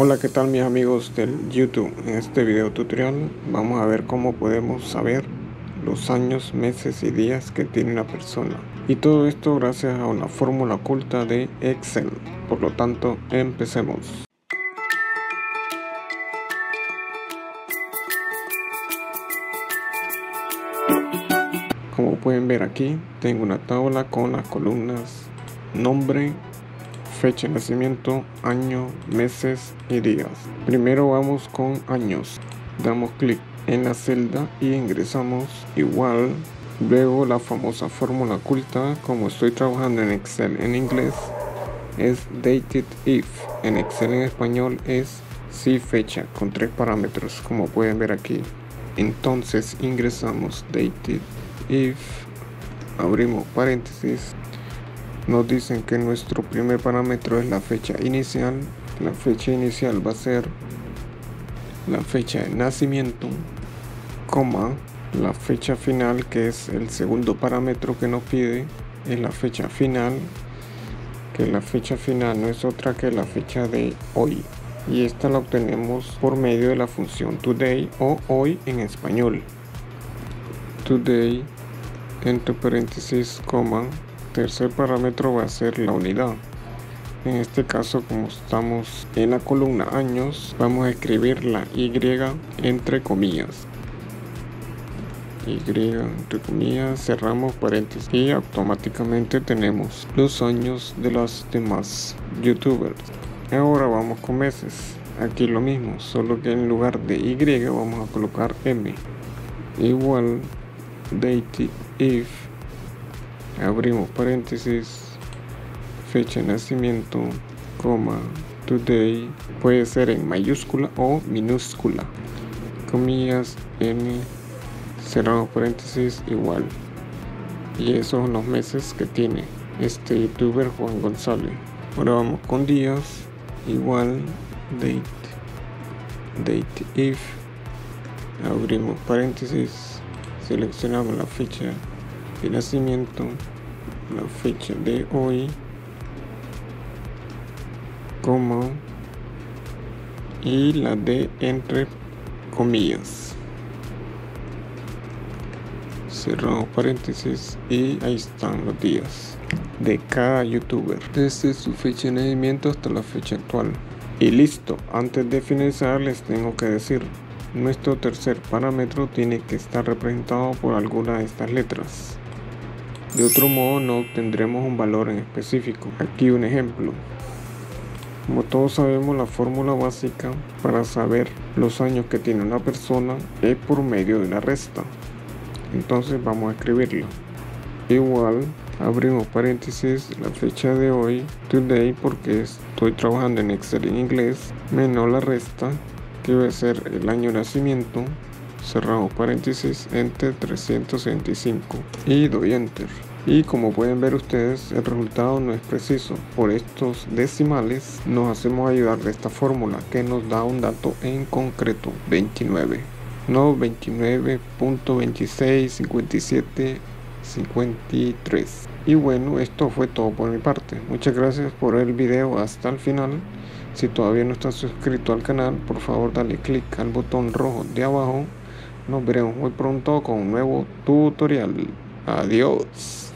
Hola, ¿qué tal mis amigos del YouTube? En este video tutorial vamos a ver cómo podemos saber los años, meses y días que tiene una persona. Y todo esto gracias a una fórmula oculta de Excel. Por lo tanto, empecemos. Como pueden ver aquí, tengo una tabla con las columnas nombre, fecha de nacimiento, año, meses y días. Primero vamos con años. Damos clic en la celda y ingresamos igual. Luego la famosa fórmula oculta, como estoy trabajando en Excel en inglés, es DATEDIF. En Excel en español es SIFECHA con 3 parámetros, como pueden ver aquí. Entonces ingresamos DATEDIF, abrimos paréntesis. Nos dicen que nuestro primer parámetro es la fecha inicial. La fecha inicial va a ser la fecha de nacimiento, coma, la fecha final, que es el segundo parámetro que nos pide, es la fecha final, que la fecha final no es otra que la fecha de hoy. Y esta la obtenemos por medio de la función TODAY o HOY en español. TODAY, entre paréntesis, coma. Tercer parámetro va a ser la unidad. En este caso, como estamos en la columna años, vamos a escribir la Y entre comillas. Y entre comillas, cerramos paréntesis y automáticamente tenemos los años de los demás youtubers. Ahora vamos con meses. Aquí lo mismo, solo que en lugar de Y vamos a colocar M. Igual DATEDIF, abrimos paréntesis, fecha de nacimiento, coma, today, puede ser en mayúscula o minúscula, comillas, n, cerramos paréntesis, igual. Y esos son los meses que tiene este youtuber Juan González. Ahora vamos con días, igual DATEDIF, abrimos paréntesis, seleccionamos la fecha de nacimiento, la fecha de hoy, coma, y la de entre comillas, cerramos paréntesis, y ahí están los días de cada youtuber desde su fecha de nacimiento hasta la fecha actual. Y listo. Antes de finalizar, les tengo que decir, nuestro tercer parámetro tiene que estar representado por alguna de estas letras. De otro modo no obtendremos un valor en específico. Aquí un ejemplo. Como todos sabemos, la fórmula básica para saber los años que tiene una persona es por medio de la resta. Entonces vamos a escribirla. Igual, abrimos paréntesis, la fecha de hoy, today, porque estoy trabajando en Excel en inglés, menos la resta, que va a ser el año de nacimiento, cerramos paréntesis, enter 365, y doy enter. Y como pueden ver ustedes, el resultado no es preciso. Por estos decimales nos hacemos ayudar de esta fórmula, que nos da un dato en concreto, 29, no 29.26, 57, 53. Y bueno, esto fue todo por mi parte. Muchas gracias por ver el video hasta el final. Si todavía no estás suscrito al canal, por favor dale click al botón rojo de abajo. Nos veremos muy pronto con un nuevo tutorial. Adiós.